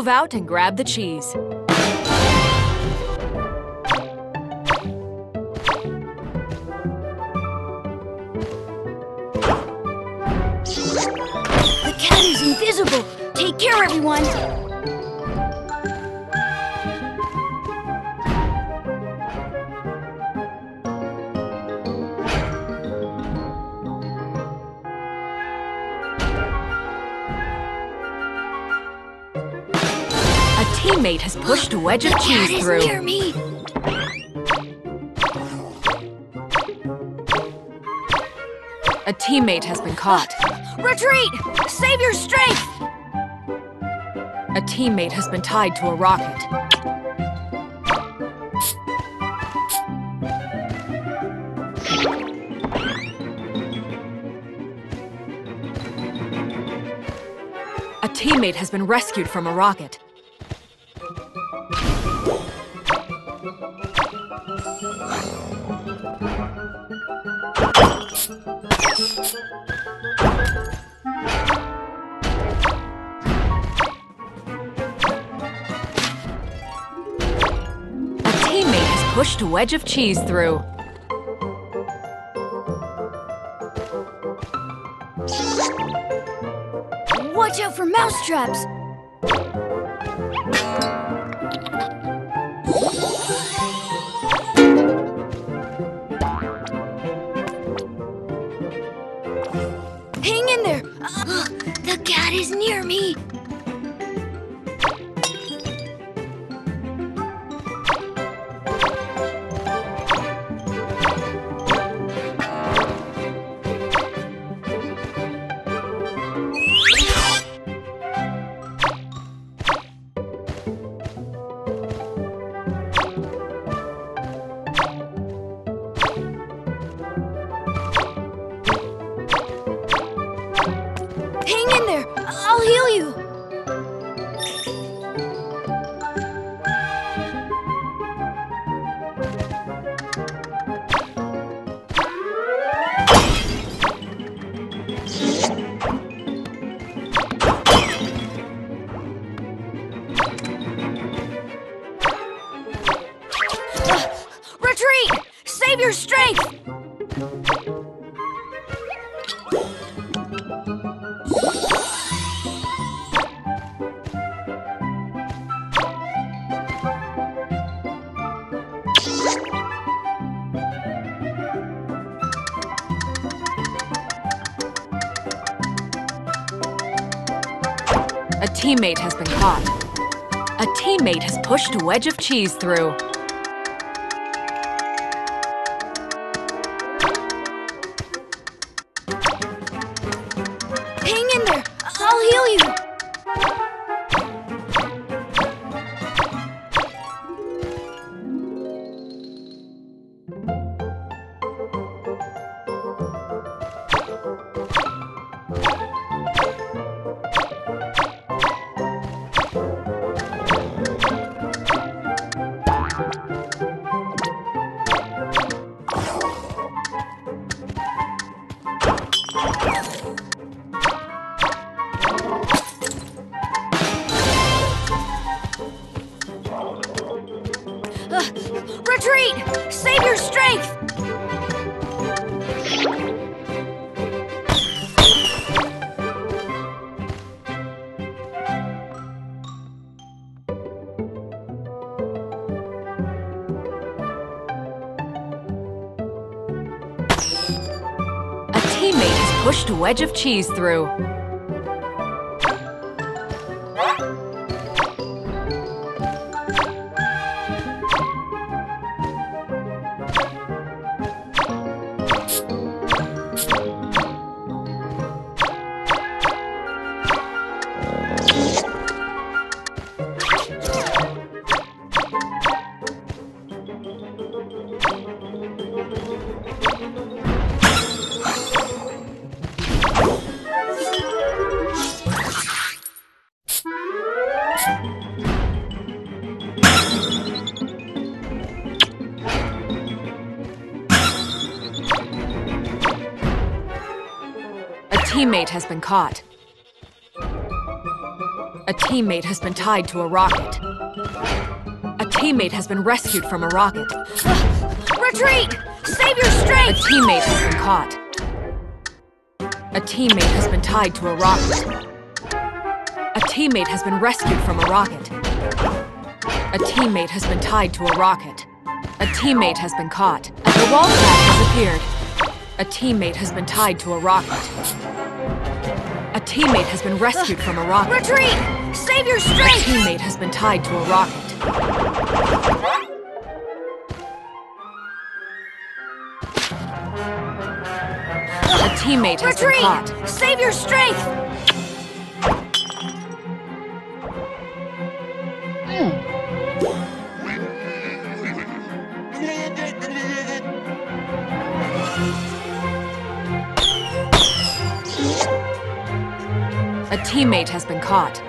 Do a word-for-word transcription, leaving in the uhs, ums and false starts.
move out and grab the cheese. The cat is invisible. Take care, everyone. A teammate has pushed a wedge of cheese through. The cat is near me. A teammate has been caught. Retreat! Save your strength! A teammate has been tied to a rocket. A teammate has been rescued from a rocket. Pushed a wedge of cheese through. Watch out for mousetraps! Hang in there! Uh, the cat is near me! I'll heal you! Uh, retreat! Save your strength! A teammate has been caught. A teammate has pushed a wedge of cheese through. Hang in there! I'll heal you! Uh, retreat! Save your strength! A teammate has pushed a wedge of cheese through. A teammate has been caught. A A teammate has been tied to a rocket. A teammate has been rescued from a rocket. Retreat! Save your strength! A teammate has been caught. A teammate has been tied to a rocket. A teammate has been rescued from a rocket. A teammate has been tied to a rocket. A teammate has been caught. The wallpack has appeared. A teammate has been tied to a rocket. A teammate has been rescued from a rocket. Retreat! Save your strength! A teammate has been tied to a rocket. A teammate has been caught. Retreat! Save your strength! A teammate has been caught.